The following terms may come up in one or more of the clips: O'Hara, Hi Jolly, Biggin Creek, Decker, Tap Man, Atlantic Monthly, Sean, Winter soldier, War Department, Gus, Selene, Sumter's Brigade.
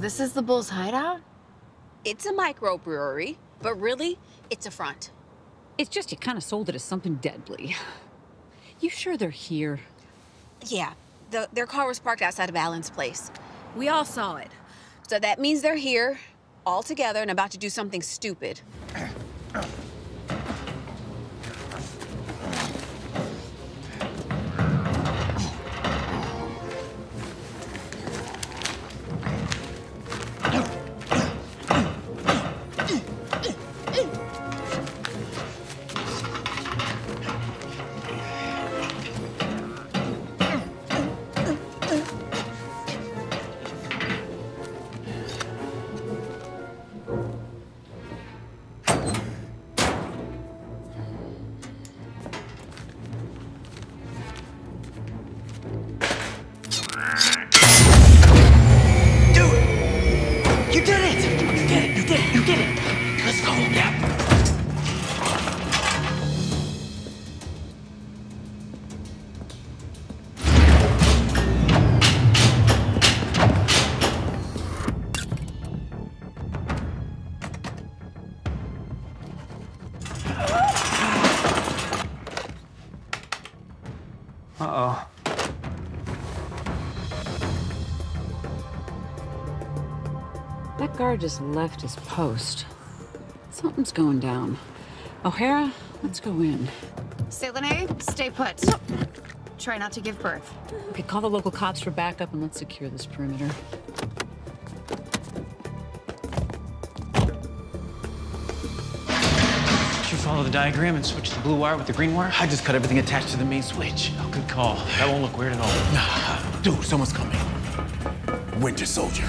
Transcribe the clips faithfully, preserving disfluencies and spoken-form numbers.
this is the Bulls' hideout? It's a microbrewery, but really, it's a front. It's just you kind of sold it as something deadly. You sure they're here? Yeah, the, their car was parked outside of Alan's place. We all saw it. So that means they're here, all together, and about to do something stupid. Guard just left his post. Something's going down. O'Hara, let's go in. Selene, stay put. No. Try not to give birth. Okay, call the local cops for backup and let's secure this perimeter. Did you follow the diagram and switch the blue wire with the green wire? I just cut everything attached to the main switch. Oh, good call. That won't look weird at all. Nah, dude, someone's coming. Winter Soldier.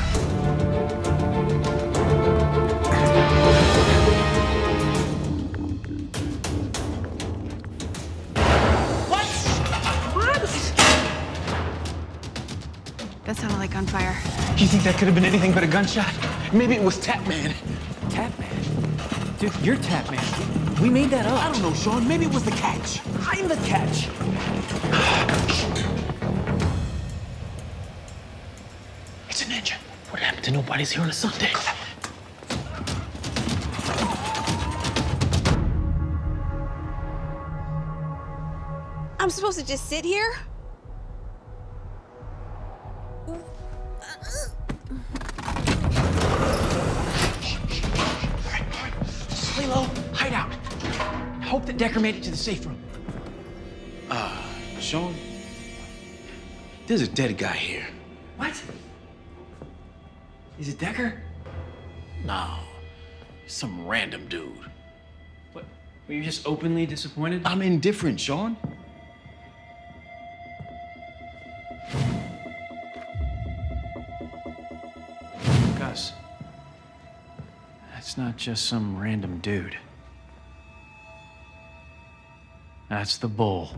Gunfire. You think that could have been anything but a gunshot? Maybe it was Tap Man. Tap Man? Dude, you're Tap Man. We made that up. I don't know, Sean. Maybe it was the catch. I'm the catch. It's a ninja. What happened to nobody's here on a Sunday? I'm supposed to just sit here? Decker made it to the safe room. Ah, uh, Sean, there's a dead guy here. What? Is it Decker? No, some random dude. What? Were you just openly disappointed? I'm indifferent, Sean. Gus, that's not just some random dude. That's the bull.